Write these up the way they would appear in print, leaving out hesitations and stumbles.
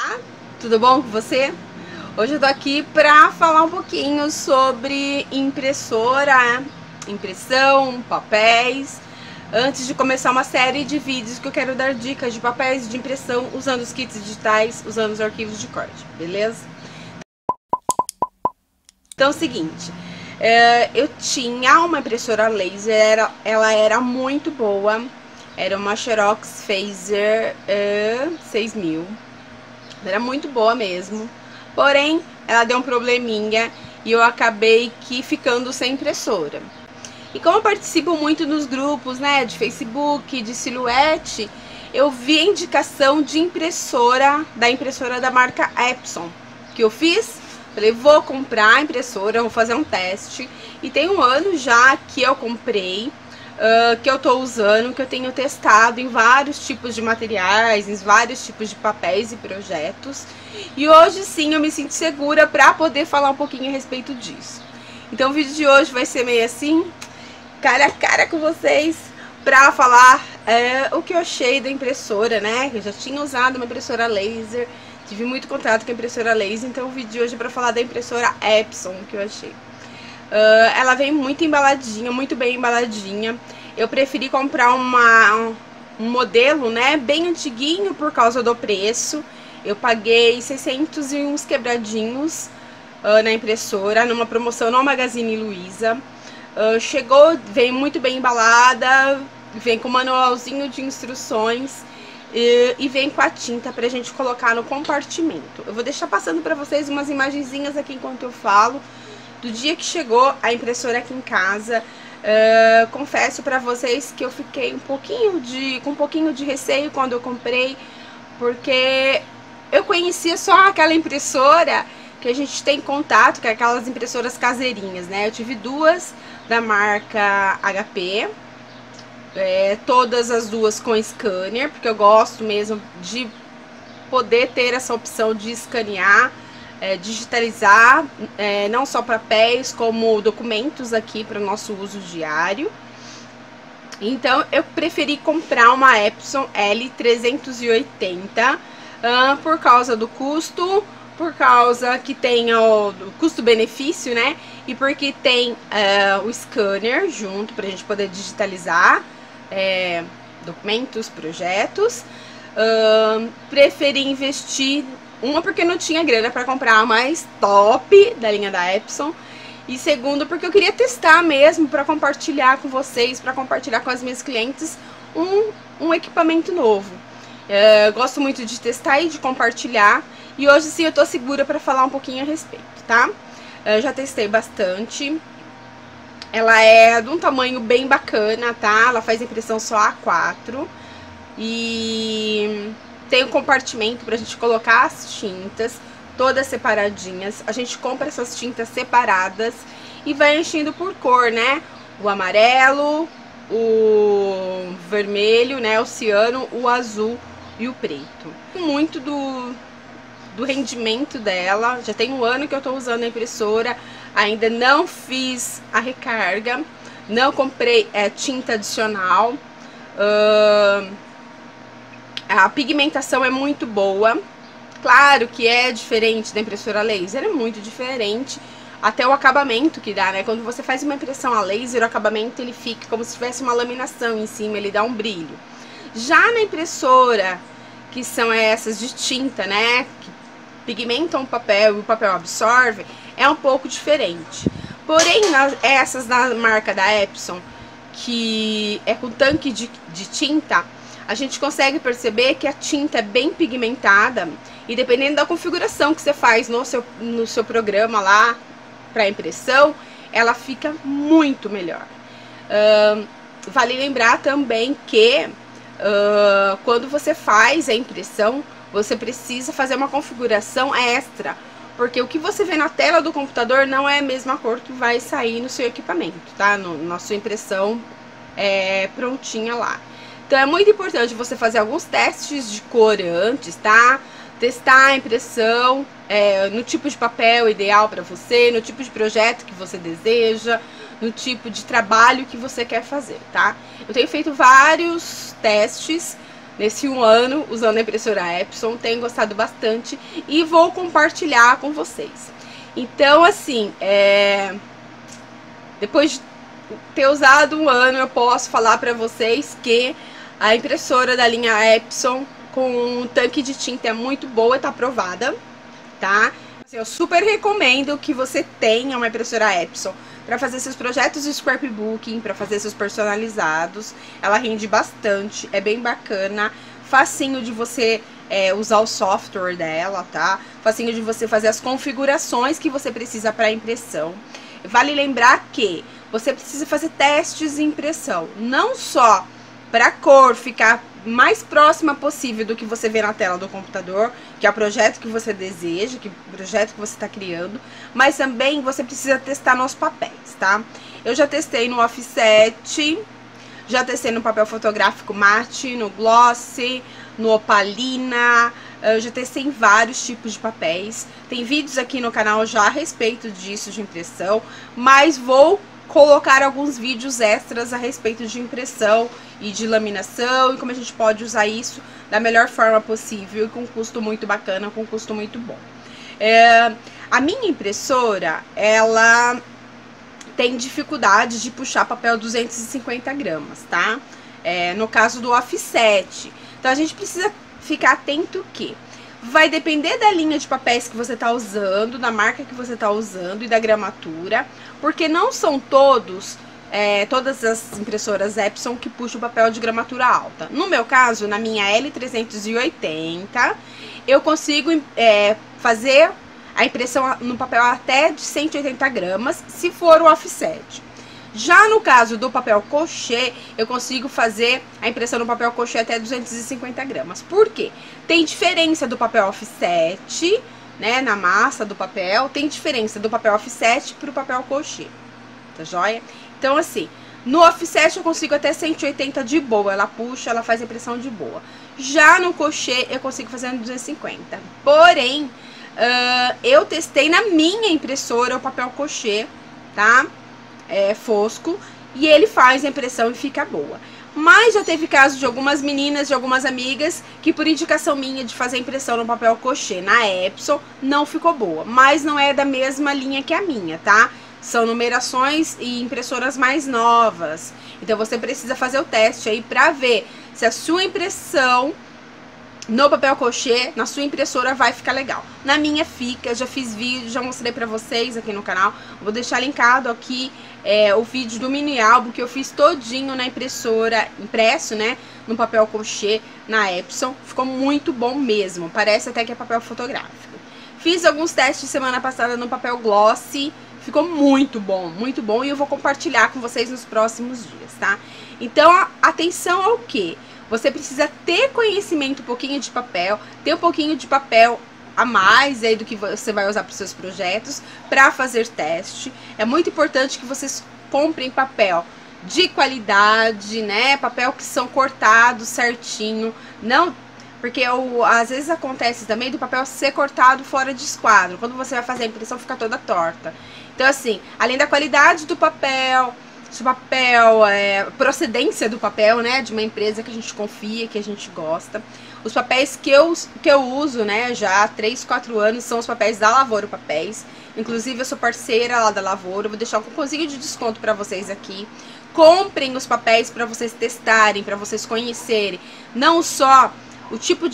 Olá, tudo bom com você? Hoje eu tô aqui pra falar um pouquinho sobre impressora, impressão, papéis. Antes de começar uma série de vídeos que eu quero dar dicas de papéis de impressão usando os kits digitais, usando os arquivos de corte, beleza? Então é o seguinte, eu tinha uma impressora laser, ela era muito boa, era uma Xerox Phaser 6000. Era muito boa mesmo, porém ela deu um probleminha e eu acabei ficando sem impressora. E como eu participo muito nos grupos, né, de Facebook, de Silhouette, eu vi a indicação de impressora da marca Epson, que eu fiz. Falei, vou comprar a impressora, vou fazer um teste. E tem um ano já que eu comprei, que eu tô usando, que eu tenho testado em vários tipos de materiais, em vários tipos de papéis e projetos. E hoje sim eu me sinto segura pra poder falar um pouquinho a respeito disso. Então o vídeo de hoje vai ser meio assim, cara a cara com vocês, pra falar o que eu achei da impressora, né? Eu já tinha usado uma impressora laser, tive muito contato com a impressora laser, então o vídeo de hoje é pra falar da impressora Epson, que eu achei. Ela vem muito embaladinha, muito bem embaladinha. Eu preferi comprar um modelo, né, bem antiguinho por causa do preço. Eu paguei 600 e uns quebradinhos na impressora, numa promoção no Magazine Luiza. Chegou, vem muito bem embalada, vem com manualzinho de instruções. E vem com a tinta pra gente colocar no compartimento. Eu vou deixar passando pra vocês umas imagenzinhas aqui enquanto eu falo do dia que chegou a impressora aqui em casa. Confesso pra vocês que eu fiquei com um pouquinho de receio quando eu comprei, porque eu conhecia só aquela impressora que a gente tem contato, que é aquelas impressoras caseirinhas, né? Eu tive duas da marca HP. Todas as duas com scanner, porque eu gosto mesmo de poder ter essa opção de escanear, digitalizar, não só papéis como documentos aqui para o nosso uso diário. Então eu preferi comprar uma Epson L380 por causa do custo, por causa que tem o custo-benefício, né? E porque tem o scanner junto para a gente poder digitalizar documentos, projetos. Preferi investir uma porque não tinha grana para comprar a mais top da linha da Epson, e segundo porque eu queria testar mesmo para compartilhar com vocês, para compartilhar com as minhas clientes um equipamento novo. Gosto muito de testar e de compartilhar, e hoje sim eu tô segura para falar um pouquinho a respeito, tá? Eu já testei bastante. Ela é de um tamanho bem bacana, tá? Ela faz impressão só A4 e tem um compartimento pra gente colocar as tintas todas separadinhas. A gente compra essas tintas separadas e vai enchendo por cor, né? O amarelo, o vermelho, né? O ciano, o azul e o preto. Muito do rendimento dela. Já tem um ano que eu tô usando a impressora, ainda não fiz a recarga, não comprei tinta adicional. A pigmentação é muito boa, claro que é diferente da impressora laser, é muito diferente, até o acabamento que dá, né? Quando você faz uma impressão a laser, o acabamento ele fica como se tivesse uma laminação em cima, ele dá um brilho. Já na impressora, que são essas de tinta, né, que pigmentam o papel e o papel absorve, é um pouco diferente. Porém, essas da marca da Epson, que é com tanque de tinta, a gente consegue perceber que a tinta é bem pigmentada, e dependendo da configuração que você faz no seu programa lá para impressão, ela fica muito melhor. Vale lembrar também que quando você faz a impressão, você precisa fazer uma configuração extra, porque o que você vê na tela do computador não é a mesma cor que vai sair no seu equipamento, tá? Na sua impressão prontinha lá. Então é muito importante você fazer alguns testes de cor antes, tá? Testar a impressão no tipo de papel ideal para você, no tipo de projeto que você deseja, no tipo de trabalho que você quer fazer, tá? Eu tenho feito vários testes nesse um ano usando a impressora Epson, tenho gostado bastante e vou compartilhar com vocês. Então, assim, depois de ter usado um ano, eu posso falar pra vocês que a impressora da linha Epson com um tanque de tinta é muito boa e tá aprovada, tá? Eu super recomendo que você tenha uma impressora Epson para fazer seus projetos de scrapbooking, para fazer seus personalizados. Ela rende bastante, é bem bacana, facinho de você usar o software dela, tá? Facinho de você fazer as configurações que você precisa para impressão. Vale lembrar que você precisa fazer testes de impressão, não só para a cor ficar mais próxima possível do que você vê na tela do computador, que é o projeto que você deseja, que é o projeto que você está criando, mas também você precisa testar nos papéis, tá? Eu já testei no offset, já testei no papel fotográfico mate, no gloss, no opalina, eu já testei em vários tipos de papéis. Tem vídeos aqui no canal já a respeito disso, de impressão, mas vou colocar alguns vídeos extras a respeito de impressão e de laminação e como a gente pode usar isso da melhor forma possível e com um custo muito bacana, com um custo muito bom. A minha impressora, ela tem dificuldade de puxar papel 250 gramas, tá? No caso do offset. Então a gente precisa ficar atento que vai depender da linha de papéis que você está usando, da marca que você está usando e da gramatura, porque não são todas as impressoras Epson que puxam o papel de gramatura alta. No meu caso, na minha L380, eu consigo fazer a impressão no papel até de 180 gramas, se for o offset. Já no caso do papel couché, eu consigo fazer a impressão no papel couché até 250 gramas. Por quê? Tem diferença do papel offset, né, na massa do papel, tem diferença do papel offset pro papel couché, tá joia? Então, assim, no offset eu consigo até 180 de boa, ela puxa, ela faz a impressão de boa. Já no couché eu consigo fazer 250, porém, eu testei na minha impressora o papel couché, tá? Fosco, e ele faz a impressão e fica boa. Mas já teve caso de algumas meninas, de algumas amigas, que por indicação minha de fazer impressão no papel couché na Epson, não ficou boa. Mas não é da mesma linha que a minha, tá? São numerações e impressoras mais novas. Então você precisa fazer o teste aí pra ver se a sua impressão no papel couché, na sua impressora, vai ficar legal. Na minha fica, já fiz vídeo, já mostrei pra vocês aqui no canal. Vou deixar linkado aqui o vídeo do mini álbum que eu fiz todinho na impressora, impresso, né, no papel couché, na Epson. Ficou muito bom mesmo, parece até que é papel fotográfico. Fiz alguns testes semana passada no papel gloss, ficou muito bom, e eu vou compartilhar com vocês nos próximos dias, tá? Então, atenção ao quê? Você precisa ter conhecimento, um pouquinho de papel, ter um pouquinho de papel a mais aí do que você vai usar para os seus projetos, para fazer teste. É muito importante que vocês comprem papel de qualidade, né? Papel que são cortados certinho, não, porque às vezes acontece também do papel ser cortado fora de esquadro. Quando você vai fazer a impressão, fica toda torta. Então, assim, além da qualidade do papel, se o papel é procedência do papel, né, de uma empresa que a gente confia, que a gente gosta. Os papéis que eu uso, né, já há 3, 4 anos, são os papéis da Lavoro Papéis. Inclusive, eu sou parceira lá da Lavoro, vou deixar um cupomzinho de desconto pra vocês aqui. Comprem os papéis pra vocês testarem, pra vocês conhecerem. Não só o tipo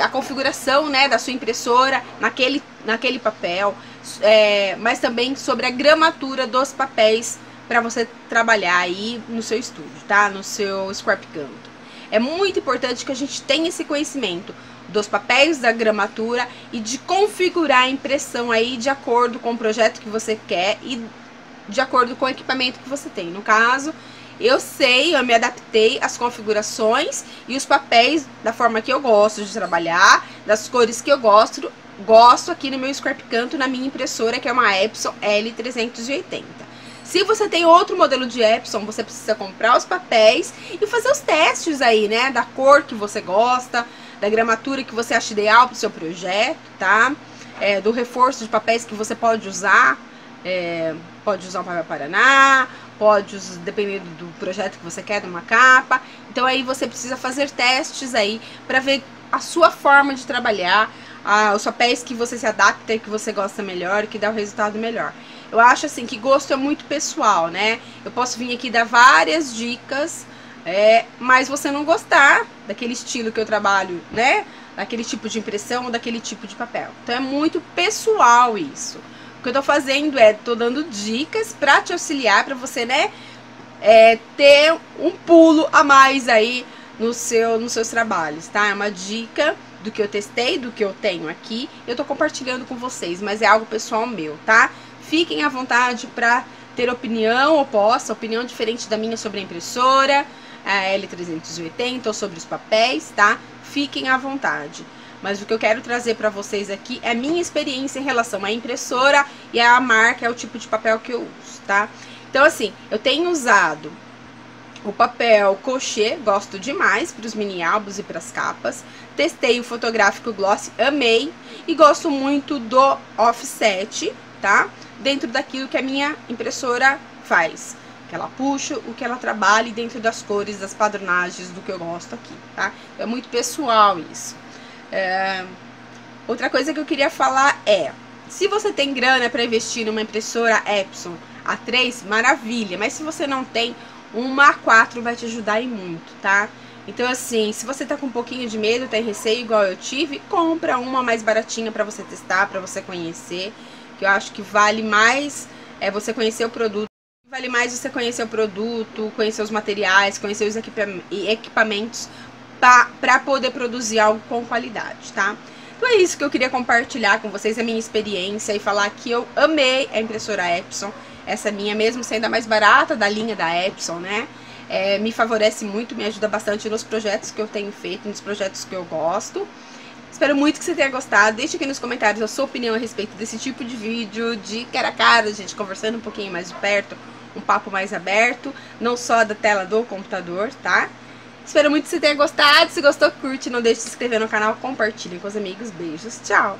a configuração, né, da sua impressora naquele papel, mas também sobre a gramatura dos papéis, para você trabalhar aí no seu estúdio, tá? No seu scrapbook. É muito importante que a gente tenha esse conhecimento dos papéis, da gramatura e de configurar a impressão aí de acordo com o projeto que você quer e de acordo com o equipamento que você tem. No caso, eu me adaptei às configurações e os papéis da forma que eu gosto de trabalhar, das cores que eu gosto aqui no meu scrapbook, na minha impressora, que é uma Epson L380. Se você tem outro modelo de Epson, você precisa comprar os papéis e fazer os testes aí, né? Da cor que você gosta, da gramatura que você acha ideal pro seu projeto, tá? Do reforço de papéis que você pode usar. Pode usar um papel Paraná, pódios, dependendo do projeto que você quer, de uma capa. Então aí você precisa fazer testes aí para ver a sua forma de trabalhar, os papéis que você se adapta, que você gosta melhor, que dá o resultado melhor. Eu acho assim que gosto é muito pessoal, né? Eu posso vir aqui dar várias dicas, mas você não gostar daquele estilo que eu trabalho, né? Daquele tipo de impressão, daquele tipo de papel. Então é muito pessoal isso. O que eu tô fazendo é, tô dando dicas pra te auxiliar, pra você, né, ter um pulo a mais aí nos seus trabalhos, tá? É uma dica do que eu testei, do que eu tenho aqui. Eu tô compartilhando com vocês, mas é algo pessoal meu, tá? Fiquem à vontade pra ter opinião oposta, opinião diferente da minha sobre a impressora, a L380 ou sobre os papéis, tá? Fiquem à vontade. Mas o que eu quero trazer para vocês aqui é a minha experiência em relação à impressora e à marca, é o tipo de papel que eu uso, tá? Então, assim, eu tenho usado o papel couché, gosto demais para os mini álbuns e para as capas. Testei o fotográfico gloss, amei, e gosto muito do offset, tá? Dentro daquilo que a minha impressora faz, que ela puxa, o que ela trabalha, dentro das cores, das padronagens, do que eu gosto aqui, tá? É muito pessoal isso. Outra coisa que eu queria falar é, se você tem grana para investir numa impressora Epson A3, maravilha, mas se você não tem, uma A4 vai te ajudar e muito, tá? Então assim, se você tá com um pouquinho de medo, tem receio igual eu tive, compra uma mais baratinha para você testar, para você conhecer, que eu acho que vale mais você conhecer o produto. Vale mais você conhecer o produto, conhecer os materiais, conhecer os equipamentos para poder produzir algo com qualidade, tá? Então é isso que eu queria compartilhar com vocês, a minha experiência, e falar que eu amei a impressora Epson. Essa minha, mesmo sendo a mais barata da linha da Epson, né? Me favorece muito, me ajuda bastante nos projetos que eu tenho feito, nos projetos que eu gosto. Espero muito que você tenha gostado. Deixe aqui nos comentários a sua opinião a respeito desse tipo de vídeo, de cara a cara, gente, conversando um pouquinho mais de perto, um papo mais aberto, não só da tela do computador, tá? Espero muito que você tenha gostado. Se gostou, curte, não deixe de se inscrever no canal, compartilhe com os amigos. Beijos, tchau!